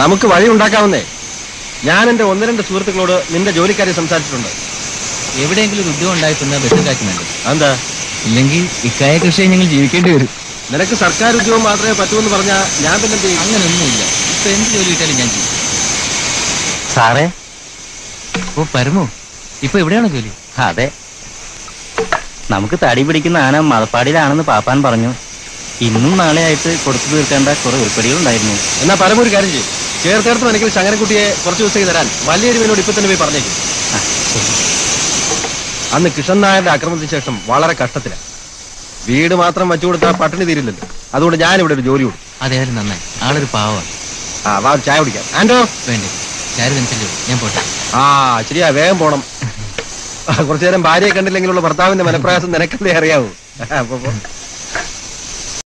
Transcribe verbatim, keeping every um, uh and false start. നമുക്ക് വഴി ഉണ്ടാക്കാവുന്നേ. ഞാൻ എൻ്റെ ഒന്ന് രണ്ട് സുഹൃത്തുക്കളോട് നിന്റെ ജോലിക്കാരെ സംസാരിച്ചിട്ടുണ്ട്. എവിടെയെങ്കിലും ഒരു ഉദ്യോഗം ഉണ്ടായി തന്നെ ബെറ്ററാക്കുന്നുണ്ട്. എന്താ ഇല്ലെങ്കിൽ ഇക്കായ കൃഷിയെ ഞങ്ങൾ ജീവിക്കേണ്ടി വരും. നിനക്ക് സർക്കാർ ഉദ്യോഗം മാത്രമേ പറ്റുമെന്ന് പറഞ്ഞാൽ ഞാൻ പിന്നെ അങ്ങനെയൊന്നുമില്ല. ഇപ്പൊ എന്ത് ജോലി കിട്ടാലും ഞാൻ ചെയ്യും. സാറേ, ഓ പരമോ, ഇപ്പൊ എവിടെയാണ് ജോലി? അതെ, നമുക്ക് തടി പിടിക്കുന്ന ആന മലപ്പാടിയിലാണെന്ന് പാപ്പാൻ പറഞ്ഞു. ഇന്നും നാളെയായിട്ട് കൊടുത്തു തീർക്കേണ്ട കുറെ ഉൾപ്പെടികളുണ്ടായിരുന്നു. എന്നാ പരമൊരു കാര്യം ചെയ്യും, ചേർത്തെടുത്ത് എനിക്ക് ശങ്കരൻകുട്ടിയെ കുറച്ച് ദിവസത്തേക്ക് തരാൻ വലിയൊരു മേനോട് ഇപ്പൊ തന്നെ പോയി പറഞ്ഞേക്കും. അന്ന് കൃഷ്ണൻ നായരുടെ ആക്രമണത്തിന് ശേഷം വളരെ കഷ്ടത്തിലാണ്. വീട് മാത്രം വെച്ചു കൊടുത്താൽ പട്ടിണി തീരില്ലല്ലോ. അതുകൊണ്ട് ഞാനിവിടെ ഒരു ജോലി കൊടുക്കും. അതായത് നന്നായി, ആളൊരു പാവമാണ്. ആ വാ, ചായ കുടിക്കാം. ആൻഡോ വേണ്ടേ? ചായ ഞാൻ പോട്ടെ. ആ ശരിയാ, വേഗം പോണം. കുറച്ചു നേരം ഭാര്യയെ കണ്ടില്ലെങ്കിലുള്ള ഭർത്താവിന്റെ മനപ്രയാസം നിനക്കല്ലേ അറിയാവൂ.